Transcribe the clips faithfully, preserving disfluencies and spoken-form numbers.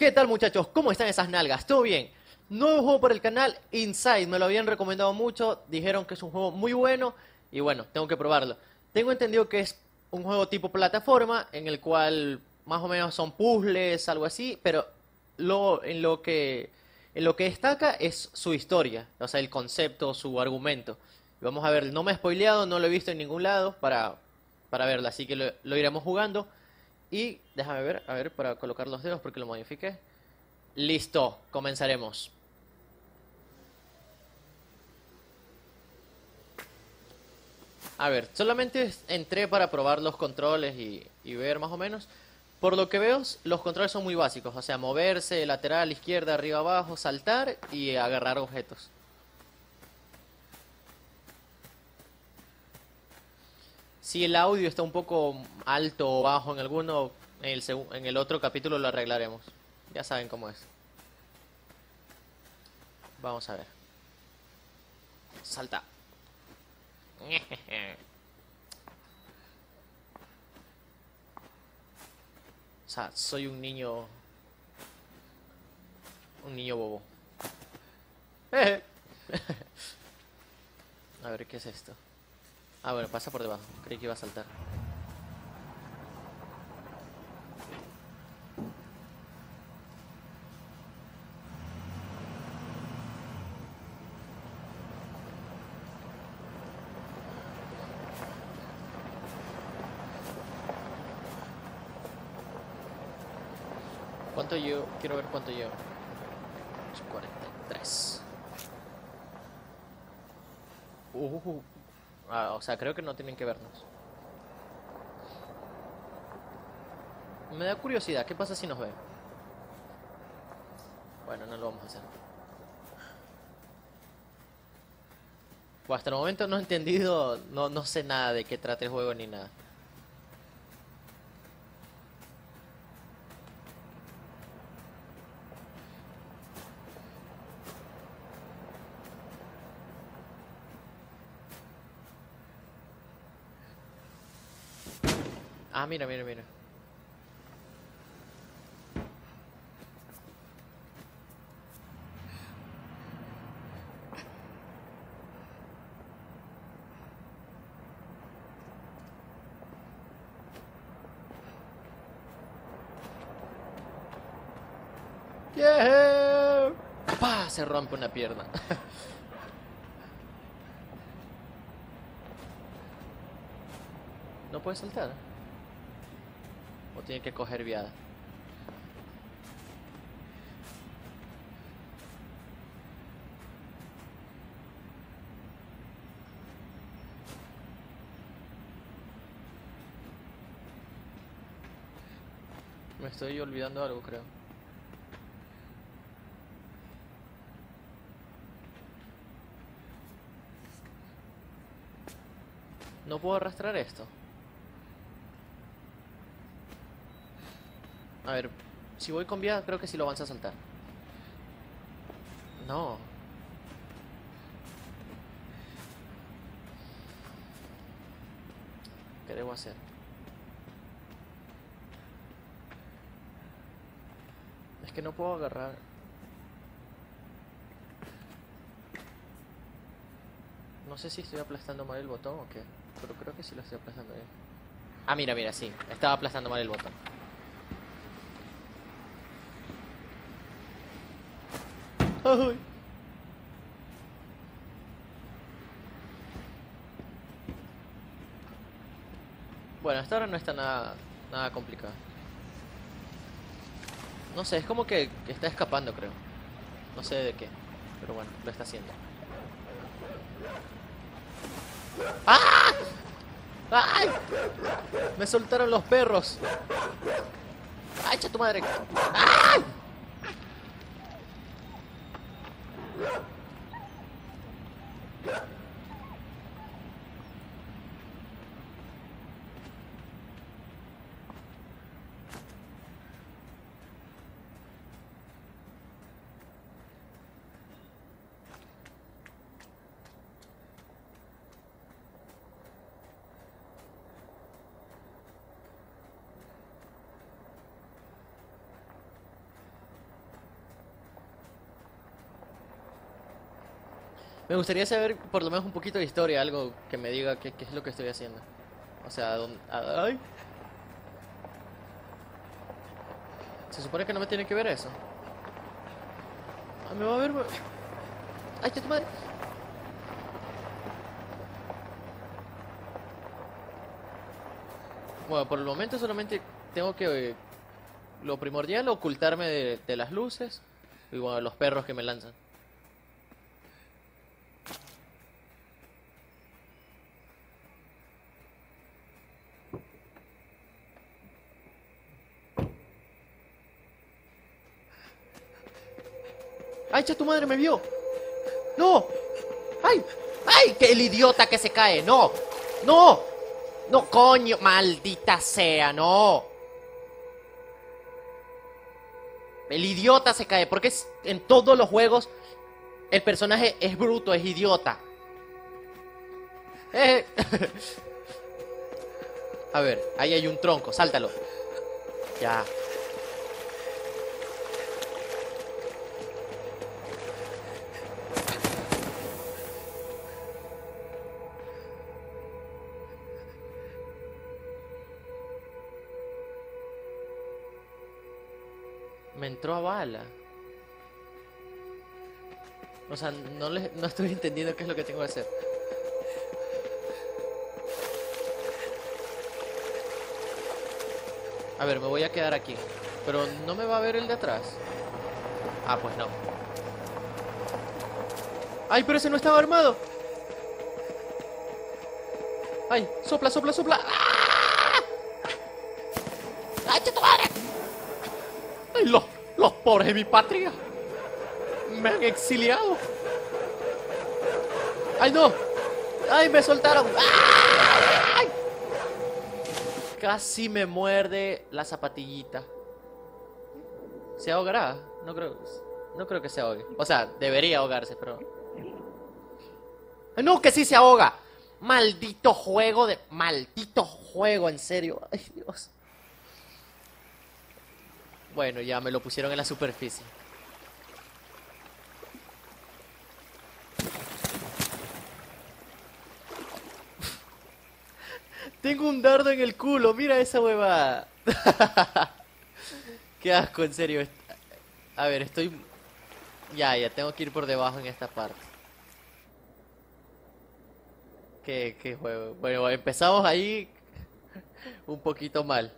¿Qué tal, muchachos? ¿Cómo están esas nalgas? ¿Todo bien? Nuevo juego por el canal, Inside. Me lo habían recomendado mucho, dijeron que es un juego muy bueno y bueno, tengo que probarlo. Tengo entendido que es un juego tipo plataforma en el cual más o menos son puzzles, algo así, pero lo, en, lo que, en lo que destaca es su historia, o sea, el concepto, su argumento. Vamos a ver, no me he spoileado, no lo he visto en ningún lado para, para verlo, así que lo, lo iremos jugando. Y déjame ver, a ver, para colocar los dedos porque lo modifiqué. Listo, comenzaremos. A ver, solamente entré para probar los controles y, y ver más o menos. Por lo que veo, los controles son muy básicos, o sea, moverse, lateral, izquierda, arriba, abajo, saltar y agarrar objetos. Si el audio está un poco alto o bajo en alguno, en el, en el otro capítulo lo arreglaremos. Ya saben cómo es. Vamos a ver. Salta. O sea, soy un niño... Un niño bobo. A ver, ¿qué es esto? Ah, bueno, pasa por debajo. Creí que iba a saltar. ¿Cuánto llevo? Quiero ver cuánto llevo. cuarenta y tres. Uh. Ah, o sea, creo que no tienen que vernos. Me da curiosidad, ¿qué pasa si nos ven? Bueno, no lo vamos a hacer. Pues hasta el momento no he entendido, no, no sé nada de qué trata el juego ni nada. Ah, mira, mira, mira. Yeah. ¡Pah! Se rompe una pierna. ¿No puedes saltar? O tiene que coger viada. Me estoy olvidando algo, creo. No puedo arrastrar esto. A ver, si voy con vía, creo que sí lo vas a saltar. No. ¿Qué debo hacer? Es que no puedo agarrar. No sé si estoy aplastando mal el botón o qué, pero creo que sí lo estoy aplastando bien. Ah, mira, mira, sí. Estaba aplastando mal el botón. Uy. Bueno, hasta ahora no está nada, nada complicado. No sé, es como que, que está escapando, creo. No sé de qué, pero bueno, lo está haciendo. ¡Ah! ¡Ay! Me soltaron los perros. ¡Ay, echa tu madre! ¡Ay! Me gustaría saber por lo menos un poquito de historia, algo que me diga qué, qué es lo que estoy haciendo. O sea, ¿dónde? Ay. Se supone que no me tiene que ver eso. Ah, me va a ver. Ay, qué tu madre. Bueno, por el momento solamente tengo que... Eh, lo primordial, ocultarme de, de las luces. Y bueno, de los perros que me lanzan. ¡Ay, cha, tu madre me vio! ¡No! ¡Ay! ¡Ay! ¡Que el idiota que se cae! ¡No! ¡No! ¡No, coño! ¡Maldita sea! ¡No! El idiota se cae. Porque es, en todos los juegos el personaje es bruto, es idiota. Eh. A ver, ahí hay un tronco. Sáltalo. Ya. Me entró a bala. O sea, no, le, no estoy entendiendo qué es lo que tengo que hacer. A ver, me voy a quedar aquí. Pero no me va a ver el de atrás. Ah, pues no. ¡Ay, pero ese no estaba armado! ¡Ay, sopla, sopla, sopla! ¡Ah! ¡Ay, qué tu madre! ¡Ay, los, los pobres de mi patria! ¡Me han exiliado! ¡Ay, no! ¡Ay, me soltaron! ¡Ay! Casi me muerde la zapatillita. ¿Se ahogará? No creo, no creo que se ahogue. O sea, debería ahogarse, pero... ¡Ay, no! ¡Que sí se ahoga! ¡Maldito juego de... ¡Maldito juego! En serio. ¡Ay, Dios! Bueno, ya me lo pusieron en la superficie. Tengo un dardo en el culo, mira esa huevada. Qué asco, en serio. A ver, estoy... Ya, ya, tengo que ir por debajo en esta parte. Qué, qué juego. Bueno, empezamos ahí un poquito mal.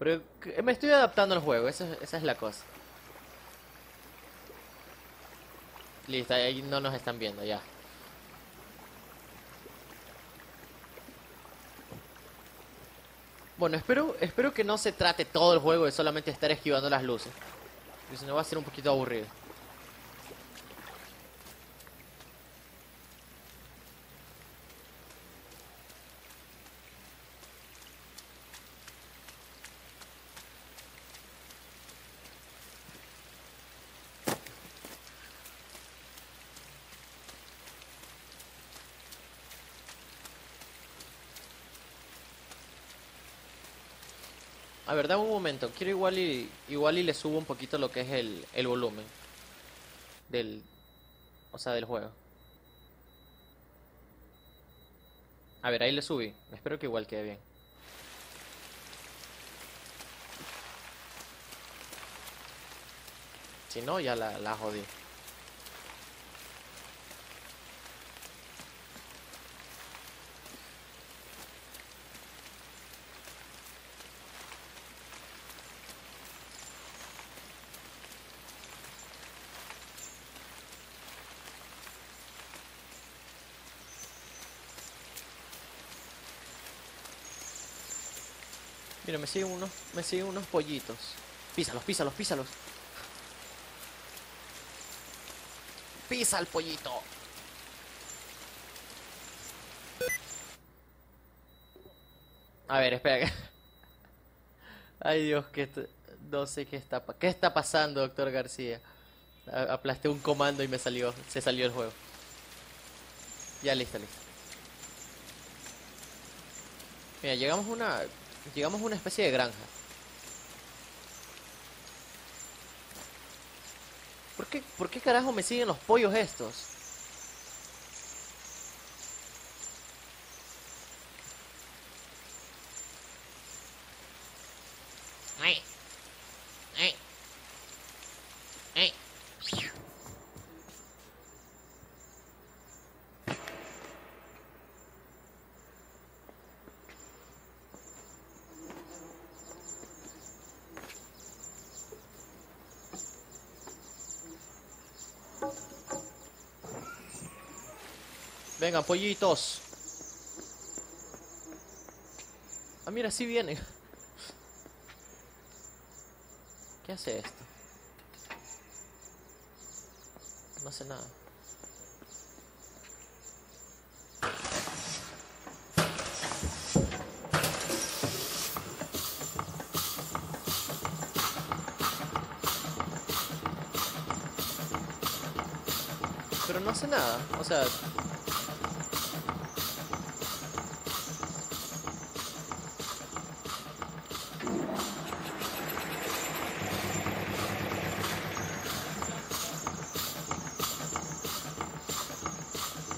Pero me estoy adaptando al juego, esa, esa es la cosa. Listo, ahí no nos están viendo ya. Bueno, espero, espero que no se trate todo el juego de solamente estar esquivando las luces. Porque si no va a ser un poquito aburrido. A ver, dame un momento, quiero igual y, igual y le subo un poquito lo que es el, el volumen del, o sea, del juego. A ver, ahí le subí, espero que igual quede bien. Si no, ya la, la jodí. Mira, me siguen unos, me siguen unos pollitos. Písalos, písalos, písalos. Pisa al pollito. A ver, espera. Ay, Dios, que no sé qué está, qué está pasando, doctor García. A aplasté un comando y me salió, se salió el juego. Ya listo, listo. Mira, llegamos a una Llegamos a una especie de granja. ¿Por qué, por qué carajo me siguen los pollos estos? Vengan, pollitos. Ah, mira, sí vienen. ¿Qué hace esto? No hace nada. Pero no hace nada, o sea...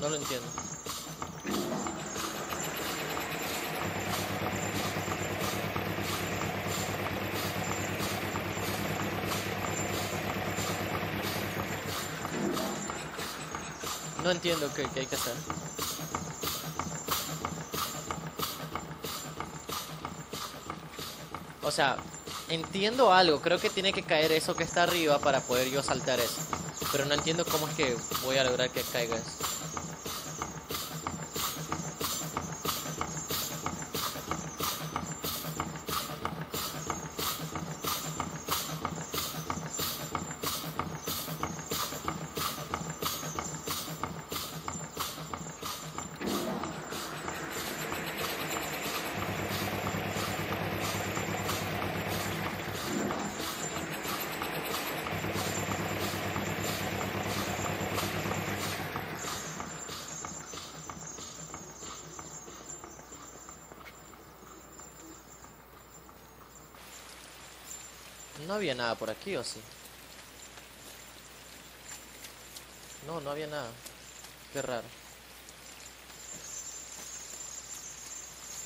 No lo entiendo. No entiendo qué, qué hay que hacer. O sea, entiendo algo. Creo que tiene que caer eso que está arriba para poder yo saltar eso. Pero no entiendo cómo es que voy a lograr que caiga eso. No había nada por aquí, ¿o sí? No, no había nada. Qué raro.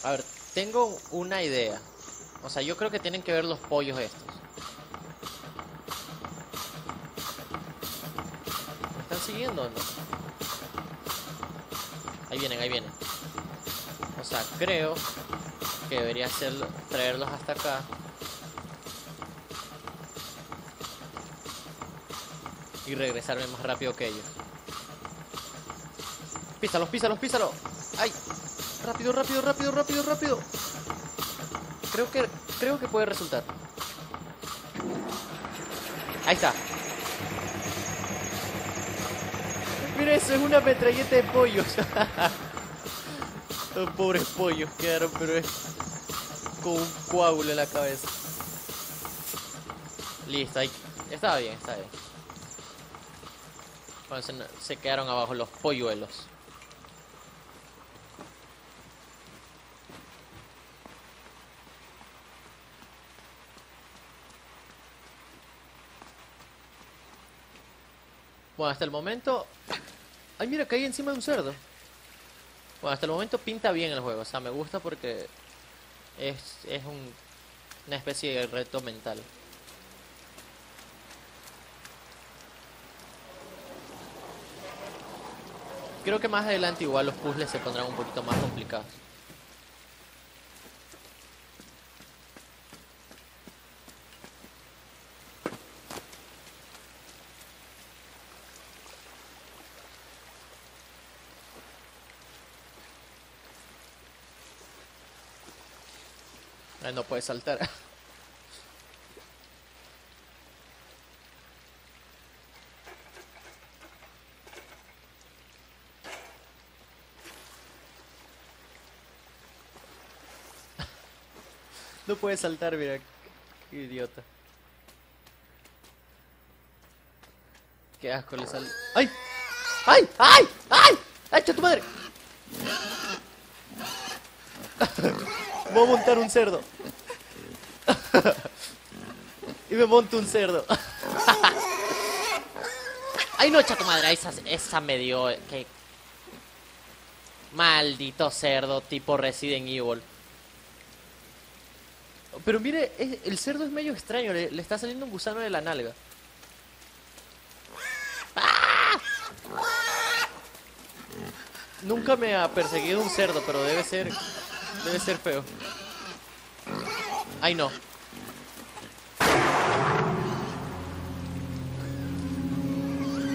A ver, tengo una idea. O sea, yo creo que tienen que ver los pollos estos. ¿Me están siguiendo o no? Ahí vienen, ahí vienen. O sea, creo que debería hacerlo, traerlos hasta acá. Y regresarme más rápido que ellos. Písalos, písalos, písalos. ¡Ay! Rápido, rápido, rápido, rápido, rápido. Creo que, creo que puede resultar. Ahí está. Mira eso, es una metralleta de pollos. Los pobres pollos quedaron, pero es con un coágulo en la cabeza. Listo, ahí. Estaba bien, está bien. Se, se quedaron abajo los polluelos. Bueno, hasta el momento... Ay, mira, caí encima de un cerdo. Bueno, hasta el momento pinta bien el juego. O sea, me gusta porque es, es un, una especie de reto mental. Creo que más adelante igual los puzzles se pondrán un poquito más complicados. Ay, no puede saltar. No puede saltar, mira, qué idiota. Qué asco le sale. ¡Ay! ¡Ay! ¡Ay! ¡Ay! ¡Ay, tu madre! Voy a montar un cerdo. Y me monto un cerdo. ¡Ay, no, chato madre! Esa, esa me dio. Que... Maldito cerdo tipo Resident Evil. Pero mire, es, el cerdo es medio extraño, le, le está saliendo un gusano de la nalga. ¡Ah! Nunca me ha perseguido un cerdo, pero debe ser, debe ser feo. Ay, no.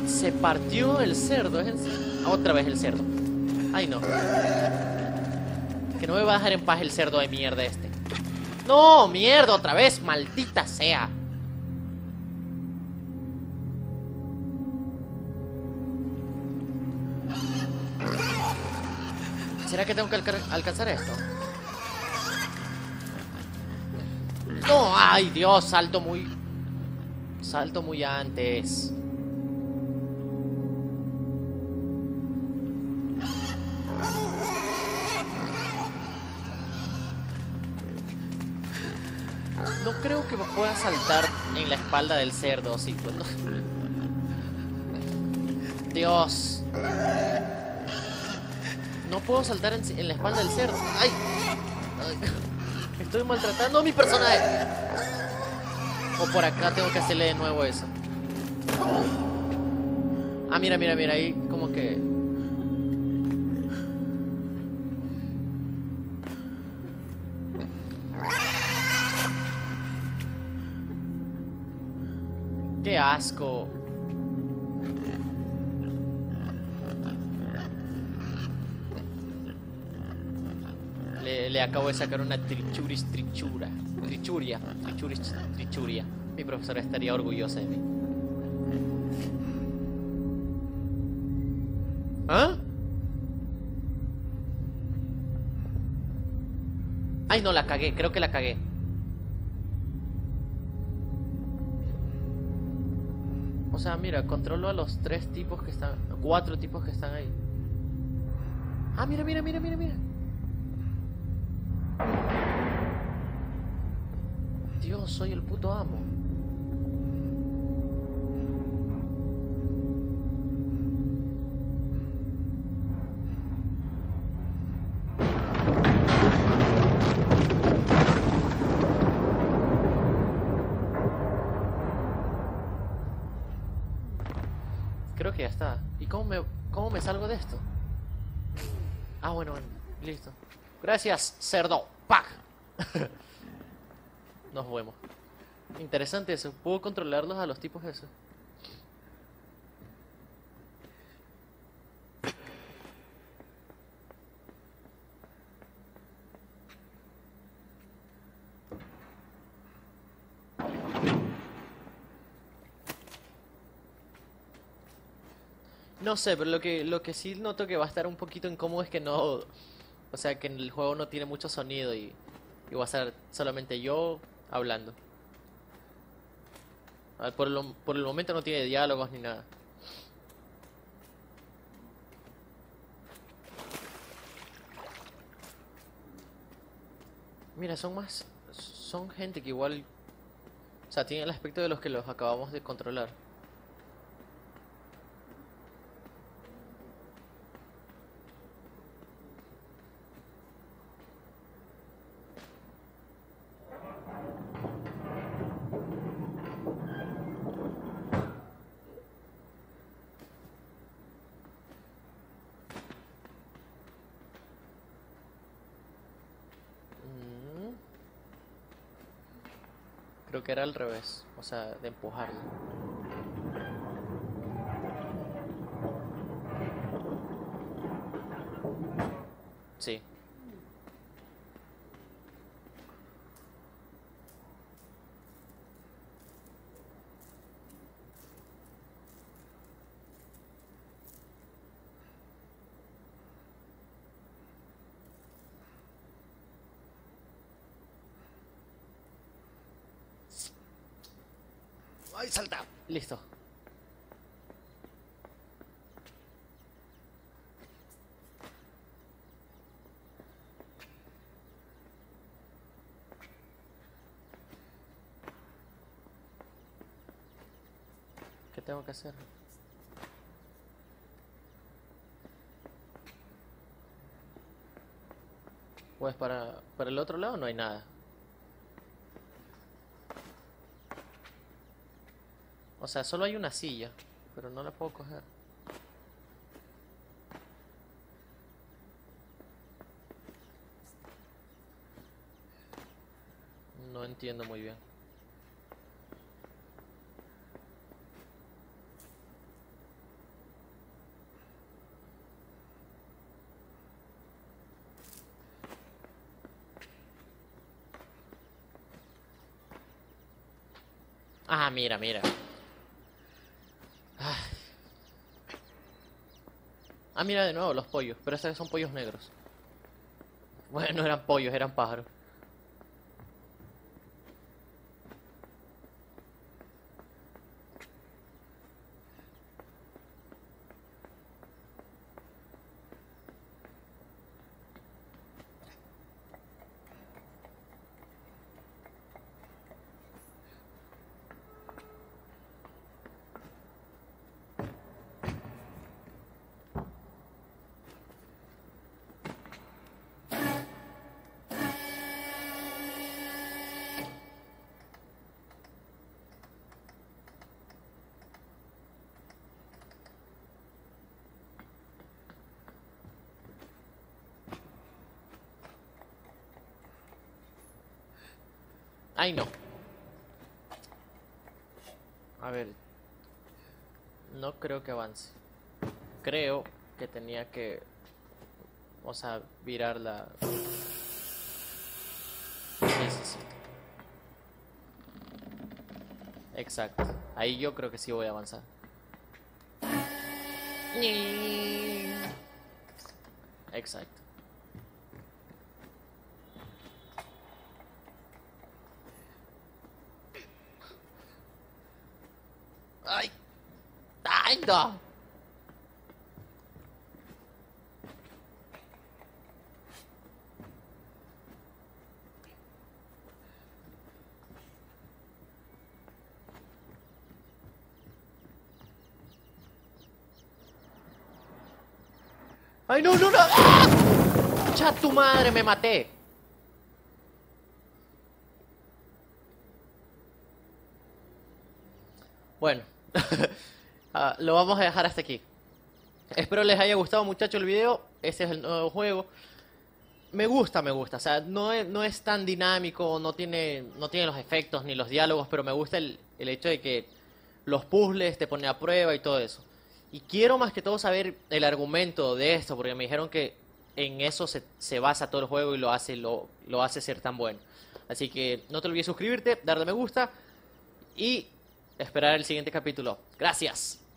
Se partió el cerdo, es el, otra vez el cerdo. Ay, no. Que no me va a dejar en paz el cerdo de mierda este. No, mierda, otra vez, maldita sea. ¿Será que tengo que alca alcanzar esto? No, ay Dios, salto muy... Salto muy antes. No creo que me pueda saltar en la espalda del cerdo, sí, pues no. Dios. No puedo saltar en, en la espalda del cerdo. ¡Ay! Ay. Estoy maltratando a mi personaje. O por acá tengo que hacerle de nuevo eso. Ah, mira, mira, mira. Ahí como que... ¡Qué asco! Le, le acabo de sacar una trichuris trichiura. Trichuria. Trichuris trichiura. Mi profesora estaría orgullosa de mí. ¿Ah? Ay, no, la cagué. Creo que la cagué. O sea, mira, controlo a los tres tipos que están... Cuatro tipos que están ahí. Ah, mira, mira, mira, mira, mira. Dios, soy el puto amo. Creo que ya está. ¿Y cómo me, cómo me salgo de esto? Ah, bueno, bueno. Listo. Gracias, cerdo. ¡Pac! Nos vemos. Interesante eso. Puedo controlarlos a los tipos esos. No sé, pero lo que, lo que sí noto que va a estar un poquito incómodo es que no... O sea, que en el juego no tiene mucho sonido y, y va a ser solamente yo hablando. A ver, por, el, por el momento no tiene diálogos ni nada. Mira, son más... Son gente que igual... O sea, tienen el aspecto de los que los acabamos de controlar. Creo que era al revés, o sea, de empujarlo. Sí. ¡Ay, salta! Listo. ¿Qué tengo que hacer? Pues para, para el otro lado no hay nada. O sea, solo hay una silla, pero no la puedo coger. No entiendo muy bien. Ah, mira, mira. Ay. Ah, mira de nuevo los pollos. Pero estos son pollos negros. Bueno, eran pollos, eran pájaros. Ay, no. A ver. No creo que avance. Creo que tenía que... O sea, virar la... Sí, sí, sí. Exacto. Ahí yo creo que sí voy a avanzar. Exacto. No. Ay, no, no, no. ¡Ah! ¡Cha tu madre, me maté! Bueno. Uh, lo vamos a dejar hasta aquí. Espero les haya gustado, muchachos, el video. Ese es el nuevo juego. Me gusta, me gusta. O sea, no es, no es tan dinámico, no tiene, no tiene los efectos ni los diálogos, pero me gusta el, el hecho de que los puzzles te ponen a prueba y todo eso. Y quiero más que todo saber el argumento de esto, porque me dijeron que en eso se, se basa todo el juego y lo hace, lo, lo hace ser tan bueno. Así que no te olvides suscribirte, darle me gusta y esperar el siguiente capítulo. Gracias.